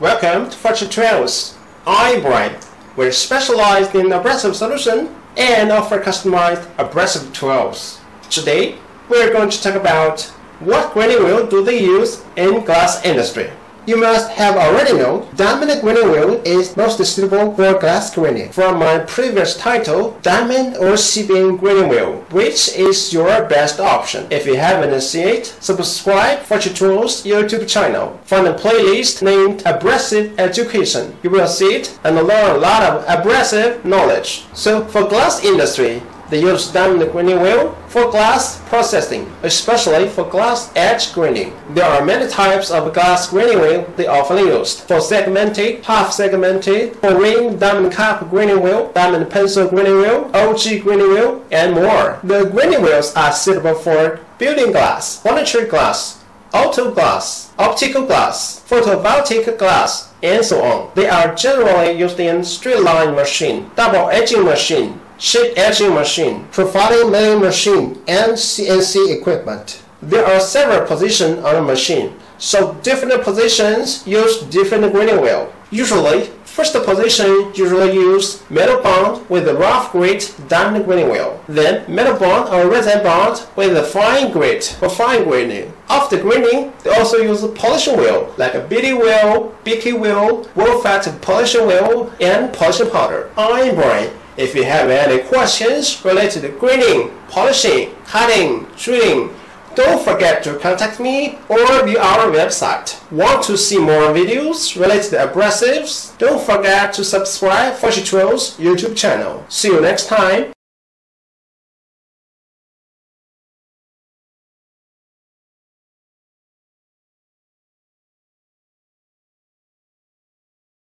Welcome to FortureTools. I'm Brian. We're specialized in abrasive solution and offer customized abrasive tools. Today, we're going to talk about what grinding wheel do they use in glass industry. You must have already known diamond grinding wheel is mostly suitable for glass grinding. From my previous title, diamond or CBN grinding wheel, which is your best option. If you haven't seen it, subscribe FortureTools YouTube channel. Find a playlist named Abrasive Education. You will see it and learn a lot of abrasive knowledge. So for glass industry, they use diamond grinding wheel for glass processing, especially for glass edge grinding. There are many types of glass grinding wheel they often used. For segmented, half-segmented, for ring, diamond cup grinding wheel, diamond pencil grinding wheel, OG grinding wheel, and more. The grinding wheels are suitable for building glass, furniture glass, auto glass, optical glass, photovoltaic glass, and so on. They are generally used in straight line machine, double edging machine, shape etching machine, profiling milling machine, and CNC equipment. There are several positions on a machine, so different positions use different grinding wheel. Usually, first position usually use metal bond with a rough grit diamond grinding wheel, then metal bond or resin bond with a fine grit for fine grinding. After grinding, they also use a polishing wheel like a BD wheel, BK wheel, world-factor polishing wheel, and polishing powder. I'm Brian. If you have any questions related to grinding, polishing, cutting, drilling, don't forget to contact me or view our website. Want to see more videos related to abrasives? Don't forget to subscribe FortureTools YouTube channel. See you next time.